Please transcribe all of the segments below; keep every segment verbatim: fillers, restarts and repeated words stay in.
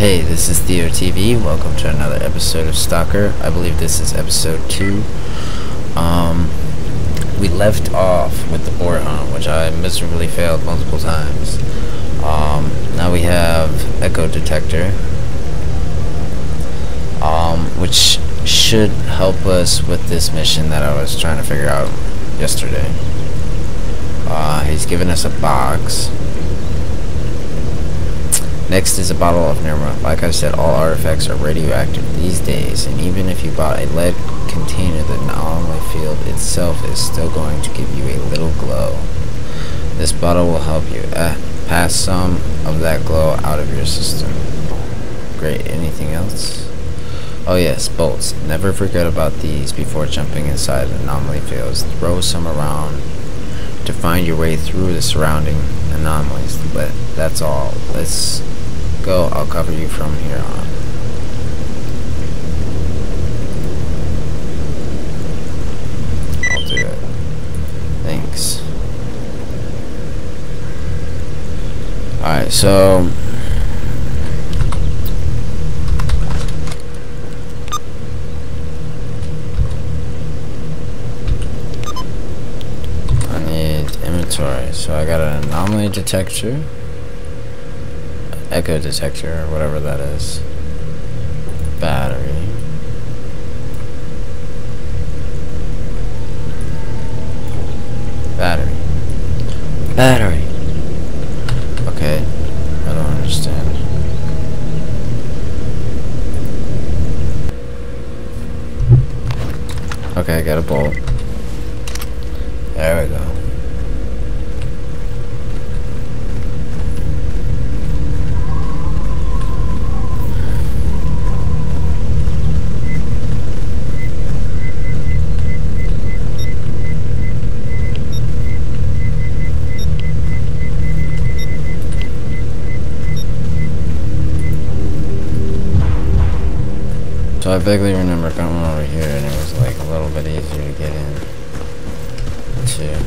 Hey, this is Theo T V. Welcome to another episode of Stalker. I believe this is episode two. Um, we left off with the board hunt, which I miserably failed multiple times. Um, now we have Echo Detector, um, which should help us with this mission that I was trying to figure out yesterday. Uh, he's given us a box. Next is a bottle of Nerma. Like I said, all artifacts are radioactive these days, and even if you bought a lead container, the anomaly field itself is still going to give you a little glow. This bottle will help you uh, pass some of that glow out of your system. Great, anything else? Oh yes, bolts. Never forget about these before jumping inside anomaly fields. Throw some around to find your way through the surrounding anomalies, but that's all. Let's go, I'll cover you from here on. I'll do it. Thanks. Alright, so I need inventory, so I got an anomaly detector. Echo detector, or whatever that is. Battery. Battery. Battery! Okay, I don't understand. Okay, I got a bolt. There we go. I vaguely remember coming over here and it was like a little bit easier to get in too.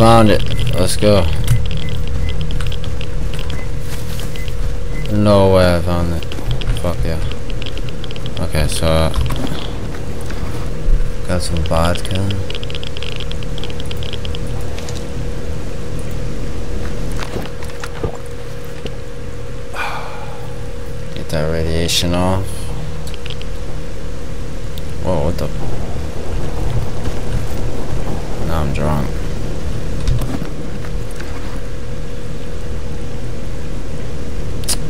Found it. Let's go. No way I found it. Fuck yeah. Okay, so uh, got some vodka. Get that radiation off. Whoa, what the? Now I'm drunk.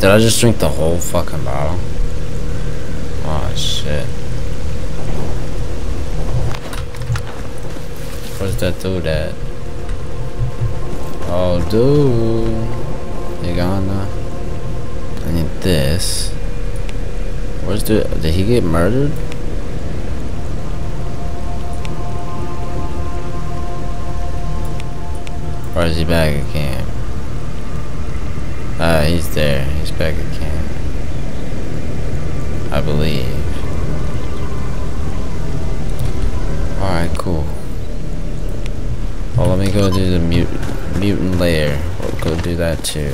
Did I just drink the whole fucking bottle? Oh shit. Where's that dude at? Oh dude. You gone now? I need this. Where's the did he get murdered? Or is he back again? Ah, uh, he's there. He's back at camp, I believe. Alright, cool. Well, let me go do the mutant, mutant lair. We'll go do that too.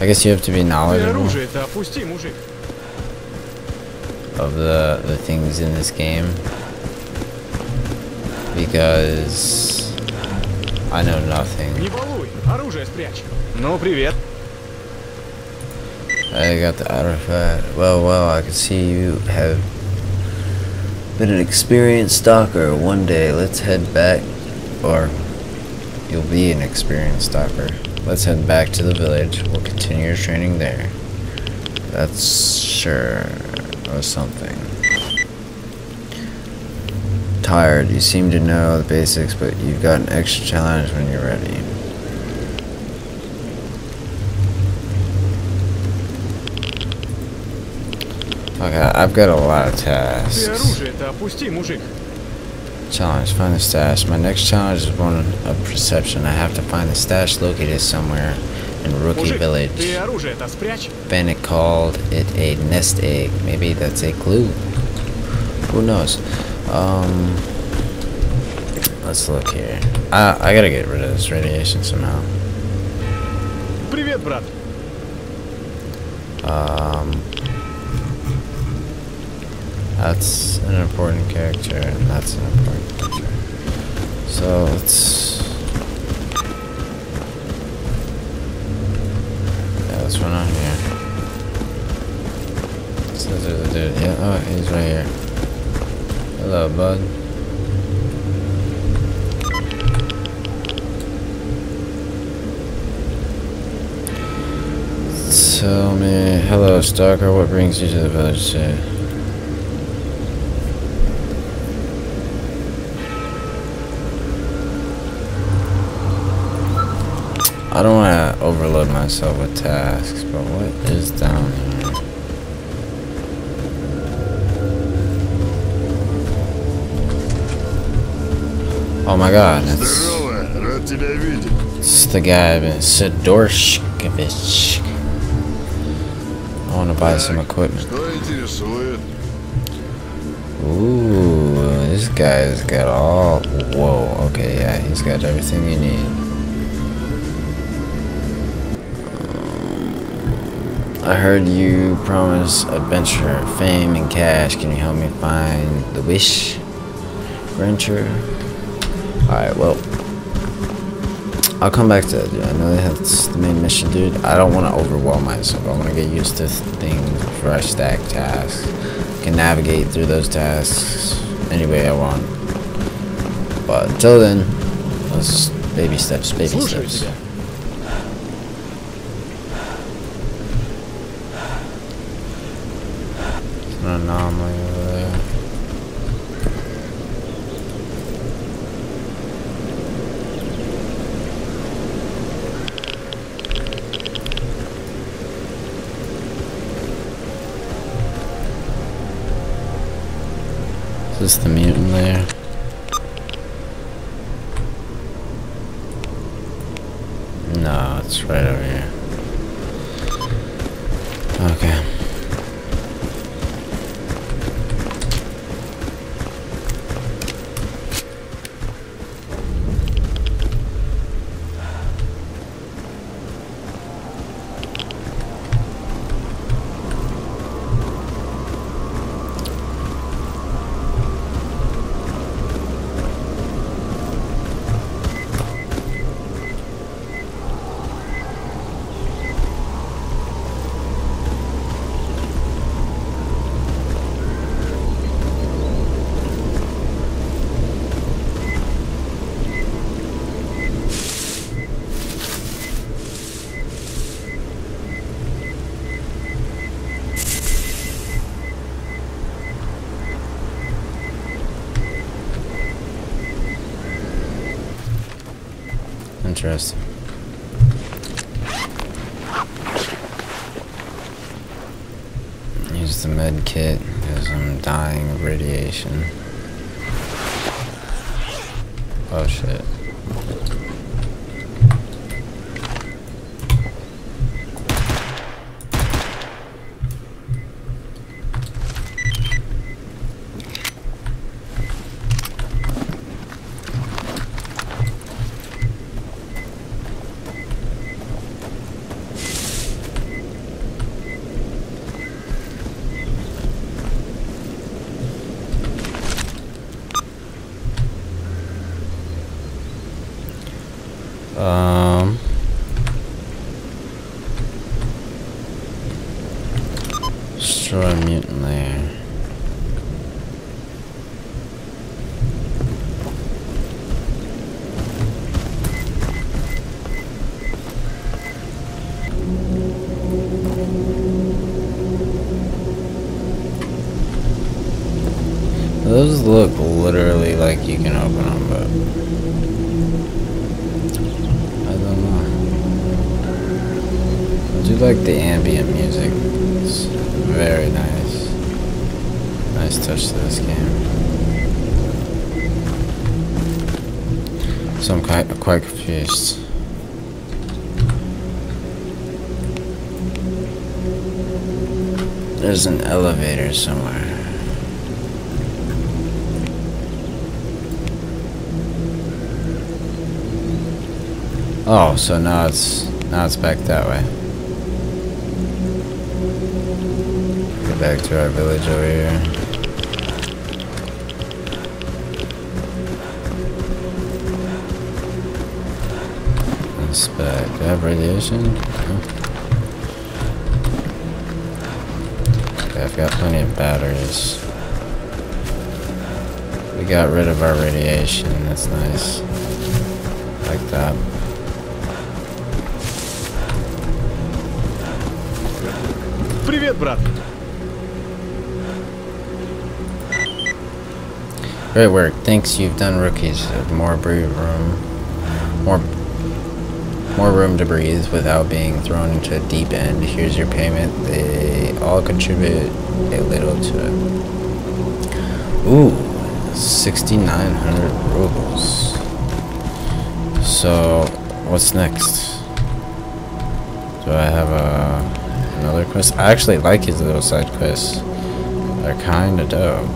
I guess you have to be knowledgeable of the, the things in this game. Because I know nothing. No, привет. I got the artifact. Well, well, I can see you have been an experienced stalker. One day, let's head back, or you'll be an experienced stalker. Let's head back to the village. We'll continue your training there. That's sure, or something. Tired. You seem to know the basics, but you've got an extra challenge when you're ready. Okay, I've got a lot of tasks. Challenge, find the stash. My next challenge is one of perception. I have to find the stash located somewhere in Rookie Village. Bennett called it a nest egg. Maybe that's a clue. Who knows? Um, let's look here. I, I gotta get rid of this radiation somehow. Привет, брат. Um, that's an important character, and that's an important character. So let's. Yeah, let's run out here. So there's a dude. Yeah, oh, he's right here. Hello, bud. Tell me, hello, Stalker. What brings you to the village today? I don't want to overload myself with tasks, but what is down here? Oh my God! It's, it's the guy, Sidorshkevich. I want to buy some equipment. Ooh, this guy's got all. Whoa, okay, yeah, he's got everything you need. I heard you promise adventure, fame, and cash. Can you help me find the wish? Grinchor? Alright, well. I'll come back to that, dude. I know that's the main mission, dude. I don't want to overwhelm myself. I want to get used to things where I stack tasks. I can navigate through those tasks any way I want. But until then, let's baby steps, baby steps. It's an anomaly over there. Is this the mutant lair? No, it's right over here. Okay. Interesting. Use the med kit because I'm dying of radiation. Oh shit. Um. Destroy mutant lair. Those look literally like you can open them, but. I do like the ambient music, it's very nice. nice touch to this game. So I'm quite, quite confused. There's an elevator somewhere. Oh, so now it's now it's back that way. Get back to our village over here. Inspect. Do I have radiation? No. Okay, I've got plenty of batteries. We got rid of our radiation. That's nice. Like that. Great work. Thanks, you've done rookies. More breathe room. More more room to breathe without being thrown into a deep end. Here's your payment. They all contribute a little to it. Ooh, sixty-nine hundred rubles. So, what's next? Do I have a... another quest? I actually like his little side quests. They're kinda dope.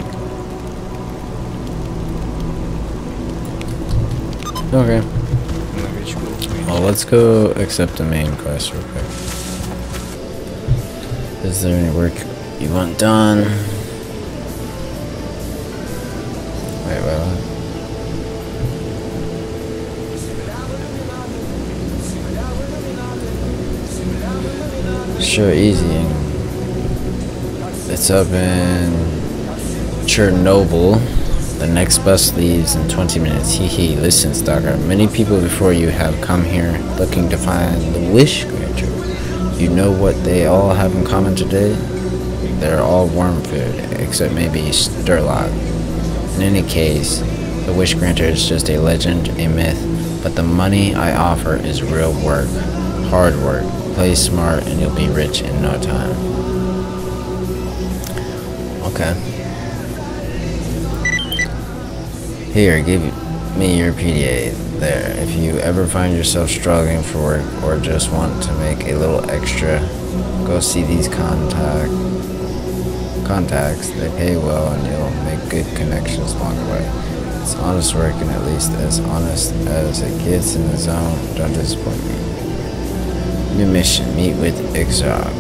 Okay. Well, let's go accept the main quest real quick. Is there any work you want done? Wait, wait, wait. Sure, easy. It's up in Chernobyl. The next bus leaves in twenty minutes. Hee hee. Listen, Stalker. Many people before you have come here looking to find the wish granter. You know what they all have in common today? They're all worm food, except maybe Stirlitz. In any case, the wish granter is just a legend, a myth. But the money I offer is real work, hard work. Play smart and you'll be rich in no time. Okay. Here, give me your P D A there. If you ever find yourself struggling for work or just want to make a little extra, go see these contact contacts. They pay well and you'll make good connections along the way. It's honest work and at least as honest as it gets in the zone. Don't disappoint me. New mission, meet with Exog.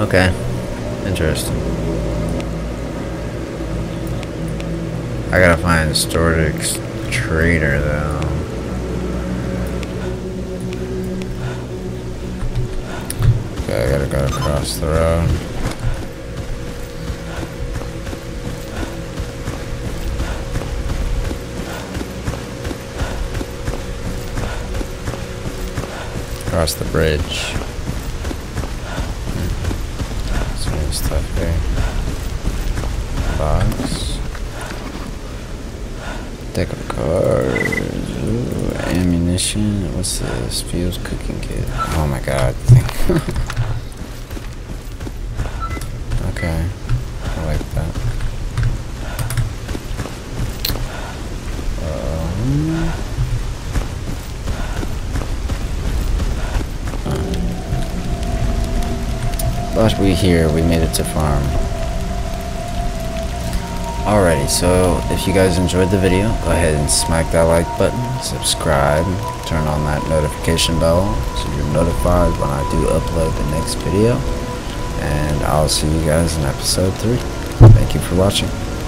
Okay, interesting. I gotta find Stordix Trader though. Okay, I gotta go across the road. Across the bridge. Stuff here. Box. Deck of cards. Ooh, ammunition. What's this? Fields cooking kit. Oh my god. Okay. I like that. Um. But we here, we made it to farm. Alrighty, so if you guys enjoyed the video, go ahead and smack that like button, subscribe, turn on that notification bell so you're notified when I do upload the next video, and I'll see you guys in episode three. Thank you for watching.